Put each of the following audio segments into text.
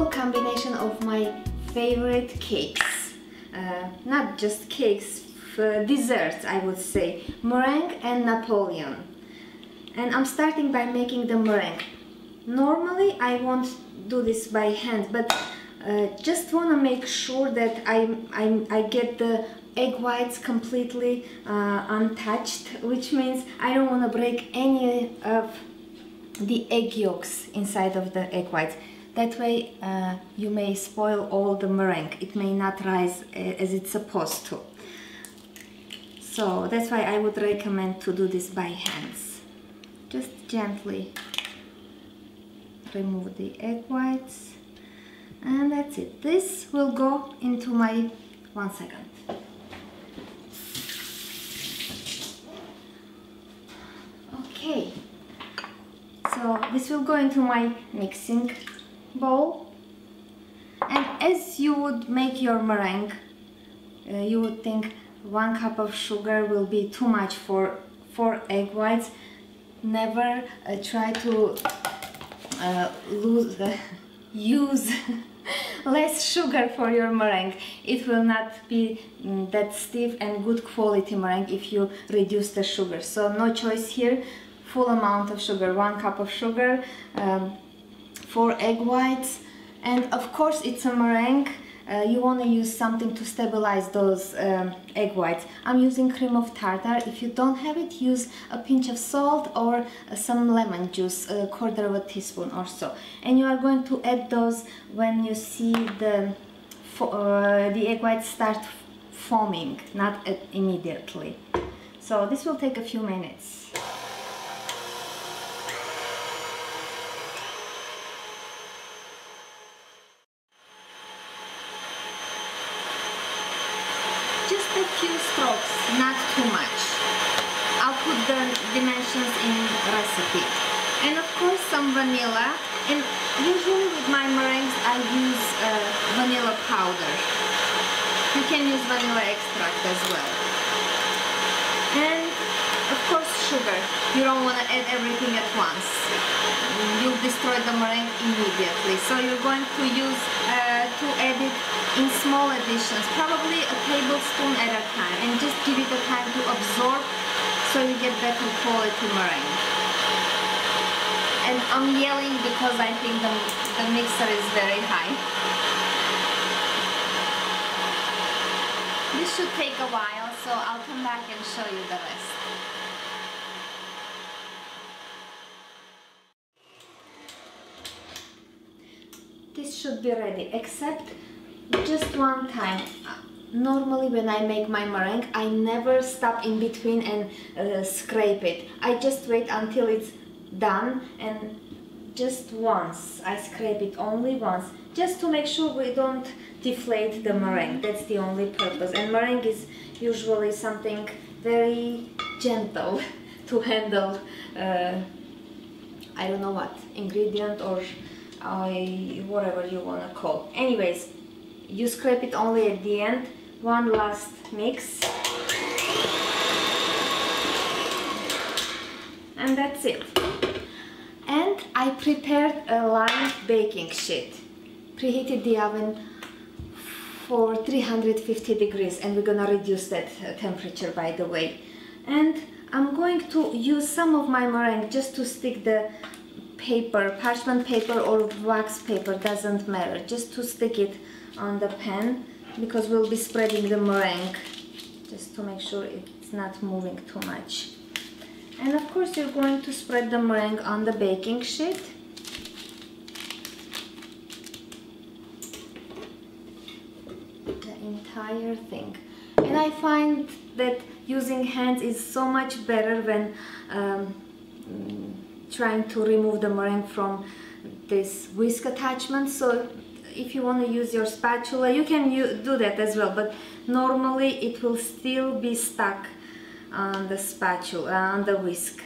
beautiful combination of my favorite cakes. Not just cakes, desserts I would say. Meringue and Napoleon. And I'm starting by making the meringue. Normally I won't do this by hand, but just want to make sure that I get the egg whites completely untouched, which means I don't want to break any of the egg yolks inside of the egg whites. That way you may spoil all the meringue. It may not rise as it's supposed to. So that's why I would recommend to do this by hands. Just gently remove the egg whites. And that's it. This will go into my 1 second. Okay, so this will go into my mixing bowl. And as you would make your meringue, you would think 1 cup of sugar will be too much for 4 egg whites. Never try to use less sugar for your meringue. It will not be that stiff and good quality meringue if you reduce the sugar. So no choice here, full amount of sugar, 1 cup of sugar, 4 egg whites, and of course it's a meringue. You want to use something to stabilize those egg whites. I'm using cream of tartar. If you don't have it, use a pinch of salt or some lemon juice, 1/4 teaspoon or so. And you are going to add those when you see the egg whites start foaming, not immediately. So this will take a few minutes. A few strokes, not too much. I'll put the dimensions in recipe. And of course some vanilla, and usually with my meringues I use vanilla powder. You can use vanilla extract as well. And of course sugar. You don't want to add everything at once. You'll destroy the meringue immediately. So you're going to use to add it in small additions, probably a tablespoon at a time, and just give it a time to absorb so you get better quality meringue. And I'm yelling because I think the mixer is very high. This should take a while, so I'll come back and show you the rest. This should be ready, except just one time. Normally when I make my meringue, I never stop in between and scrape it. I just wait until it's done, and just once. I scrape it only once, just to make sure we don't deflate the meringue. That's the only purpose. And meringue is usually something very gentle to handle. I don't know what, ingredient or whatever you want to call. Anyways, you scrape it only at the end. One last mix. And that's it. And I prepared a lined baking sheet. Preheated the oven for 350 degrees, and we're gonna reduce that temperature, by the way. And I'm going to use some of my meringue just to stick the paper, parchment paper or wax paper, doesn't matter, just to stick it on the pan, because we'll be spreading the meringue, just to make sure it's not moving too much. And of course you're going to spread the meringue on the baking sheet. The entire thing. And I find that using hands is so much better when trying to remove the meringue from this whisk attachment. So if you want to use your spatula, you can do that as well, but normally it will still be stuck on the spatula, on the whisk.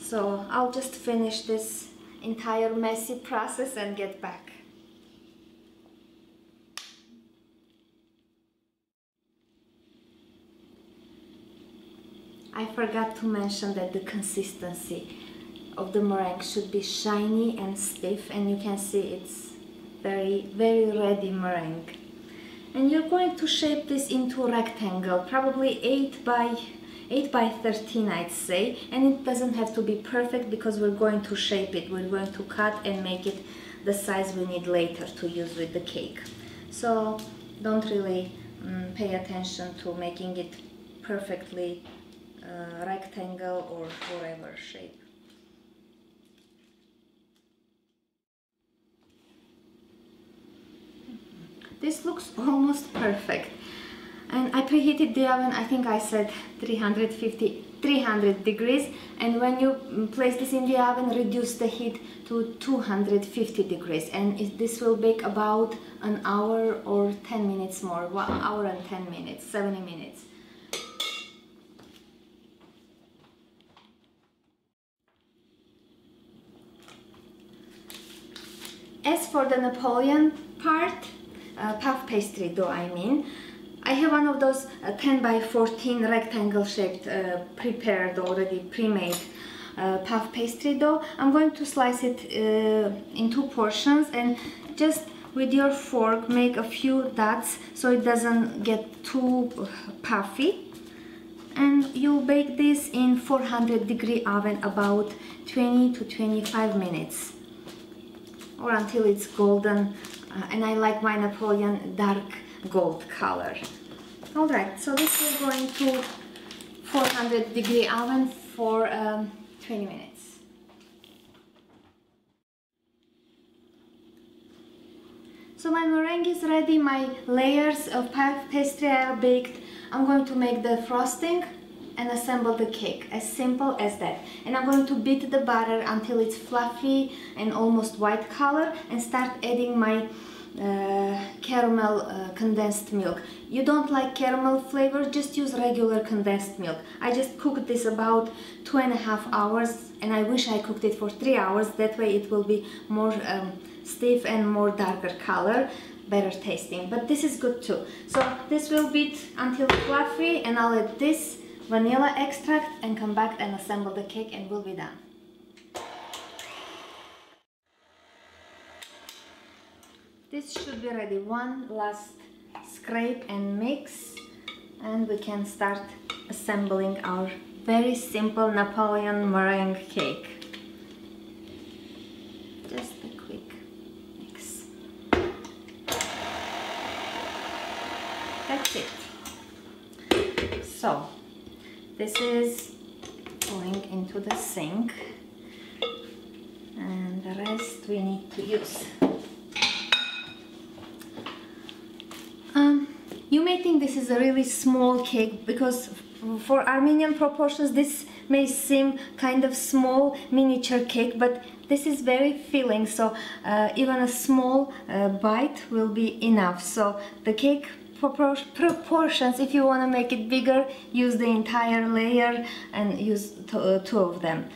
So I'll just finish this entire messy process and get back. I forgot to mention that the consistency of the meringue should be shiny and stiff, and you can see it's very ready meringue. And you're going to shape this into a rectangle, probably 8 by 13, I'd say, and it doesn't have to be perfect because we're going to shape it, we're going to cut and make it the size we need later to use with the cake. So don't really pay attention to making it perfectly rectangle or whatever shape. This looks almost perfect, and I preheated the oven, I think I said 300 degrees, and when you place this in the oven, reduce the heat to 250 degrees, and this will bake about an hour or 10 minutes more, 1 hour and 10 minutes, 70 minutes. As for the Napoleon part, puff pastry dough, I mean, I have one of those 10 by 14 rectangle shaped prepared, already pre-made puff pastry dough. I'm going to slice it in two portions, and just with your fork make a few dots so it doesn't get too puffy. And you'll bake this in 400-degree oven about 20 to 25 minutes or until it's golden. And I like my Napoleon dark gold color. Alright, so this is going to 400-degree oven for 20 minutes. So my meringue is ready, my layers of pastry are baked. I'm going to make the frosting and assemble the cake, as simple as that. And I'm going to beat the butter until it's fluffy and almost white color, and start adding my caramel condensed milk. You don't like caramel flavor, just use regular condensed milk. I just cooked this about 2.5 hours, and I wish I cooked it for 3 hours, that way it will be more stiff and more darker color, better tasting, but this is good too. So this will beat until fluffy, and I'll add this vanilla extract and come back and assemble the cake, and we'll be done. This should be ready. One last scrape and mix, and we can start assembling our very simple Napoleon meringue cake. Just a quick mix. That's it. So, this is going into the sink, and the rest we need to use. You may think this is a really small cake, because for Armenian proportions this may seem kind of small miniature cake, but this is very filling, so even a small bite will be enough. So the cake proportions, if you want to make it bigger, use the entire layer and use two of them.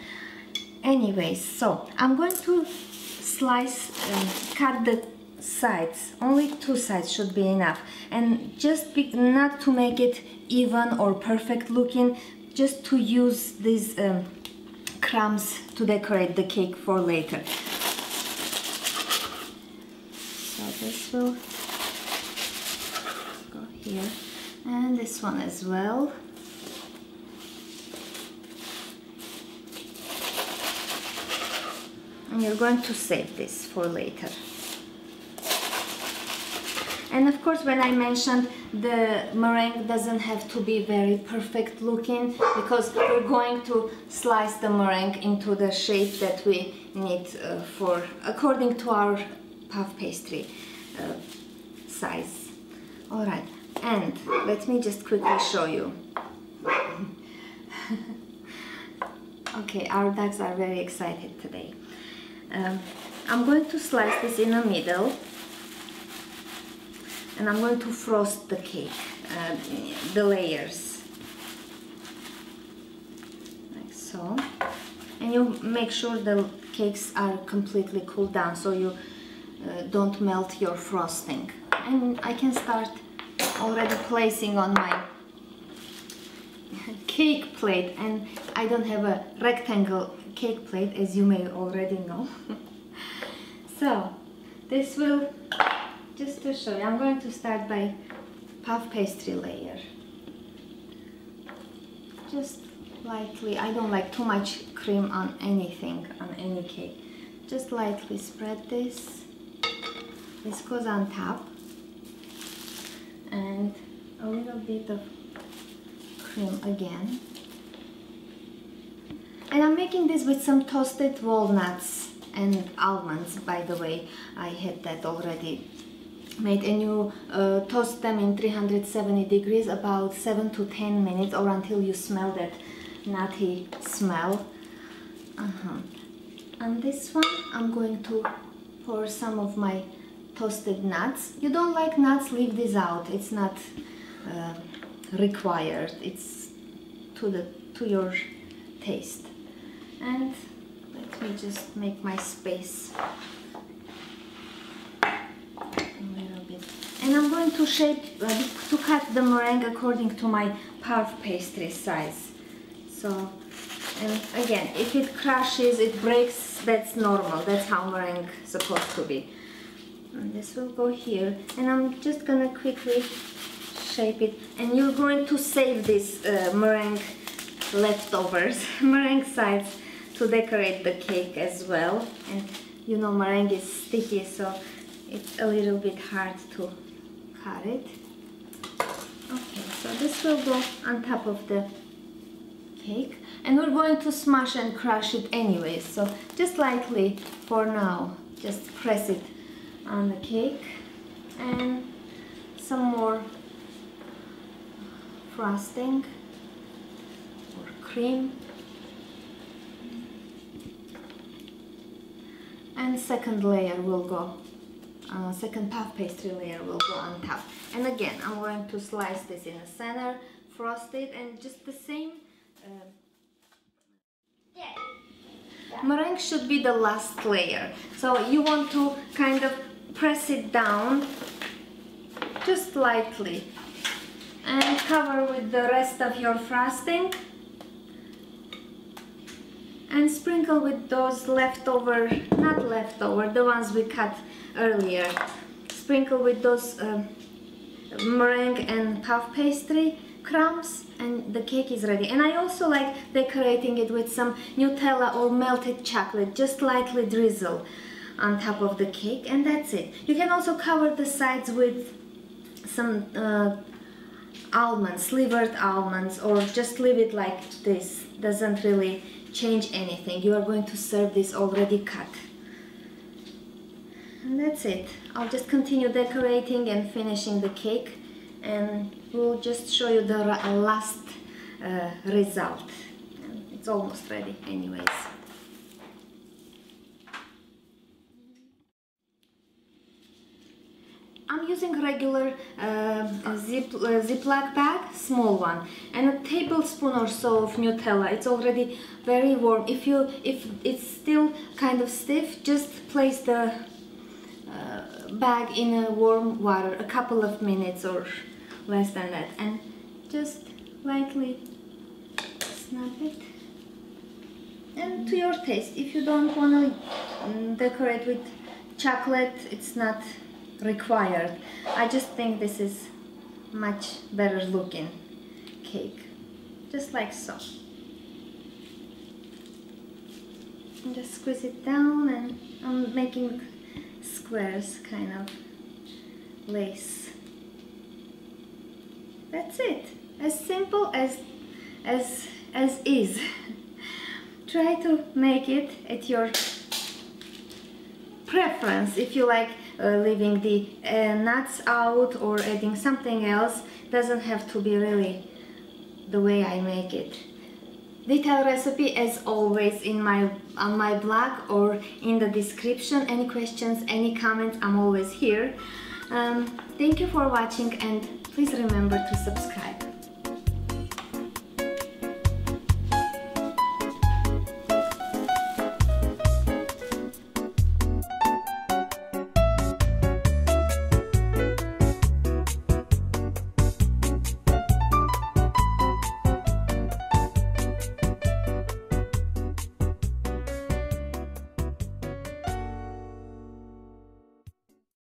Anyways, so I'm going to slice and cut the sides, only two sides should be enough, and just not to make it even or perfect looking, just to use these crumbs to decorate the cake for later. So this will go here, and this one as well. And you're going to save this for later. And of course, when I mentioned the meringue doesn't have to be very perfect looking, because we're going to slice the meringue into the shape that we need for, according to our puff pastry size. All right, and let me just quickly show you. Okay, our dogs are very excited today. I'm going to slice this in the middle. And I'm going to frost the cake, the layers, like so. And you make sure the cakes are completely cooled down, so you don't melt your frosting. And I can start already placing on my cake plate, and I don't have a rectangle cake plate, as you may already know. So This will, just to show you, I'm going to start by puff pastry layer. Just lightly, I don't like too much cream on anything, on any cake. Just lightly spread this. This goes on top. And a little bit of cream again. And I'm making this with some toasted walnuts and almonds, by the way. I had that already made, and you toast them in 370 degrees about 7 to 10 minutes or until you smell that nutty smell. On this one I'm going to pour some of my toasted nuts. You don't like nuts, leave this out. It's not required. It's to your taste. And let me just make my space a little bit. And I'm going to shape, to cut the meringue according to my puff pastry size. So, and again, if it crashes, it breaks, that's normal. That's how meringue is supposed to be. And this will go here. And I'm just gonna quickly shape it. And you're going to save these meringue leftovers, meringue sides, to decorate the cake as well. And you know meringue is sticky, so it's a little bit hard to cut it. Okay, so this will go on top of the cake, and we're going to smash and crush it anyways, so just lightly for now, just press it on the cake. And some more frosting or cream. And second layer will go, second puff pastry layer will go on top. And again, I'm going to slice this in the center, frost it, and just the same. Meringue should be the last layer. So you want to kind of press it down, just lightly, and cover with the rest of your frosting. And sprinkle with those leftover, not leftover, the ones we cut earlier. Sprinkle with those meringue and puff pastry crumbs, and the cake is ready. And I also like decorating it with some Nutella or melted chocolate, just lightly drizzle on top of the cake, and that's it. You can also cover the sides with some almonds, slivered almonds, or just leave it like this. Doesn't really change anything. You are going to serve this already cut. And that's it. I'll just continue decorating and finishing the cake, and we'll just show you the last result. It's almost ready anyways. I'm using regular Ziploc bag, small one, and a tablespoon or so of Nutella. It's already very warm. If it's still kind of stiff, just place the bag in a warm water, a couple of minutes or less than that, and just lightly snap it. And to your taste, if you don't want to decorate with chocolate, it's not required. I just think this is much better looking cake, just like so. And just squeeze it down, and I'm making squares, kind of lace. That's it. As simple as is. Try to make it at your preference. If you like leaving the nuts out or adding something else, doesn't have to be really the way I make it. Detailed recipe as always on my blog or in the description. Any questions, any comments, I'm always here. Thank you for watching, and please remember to subscribe.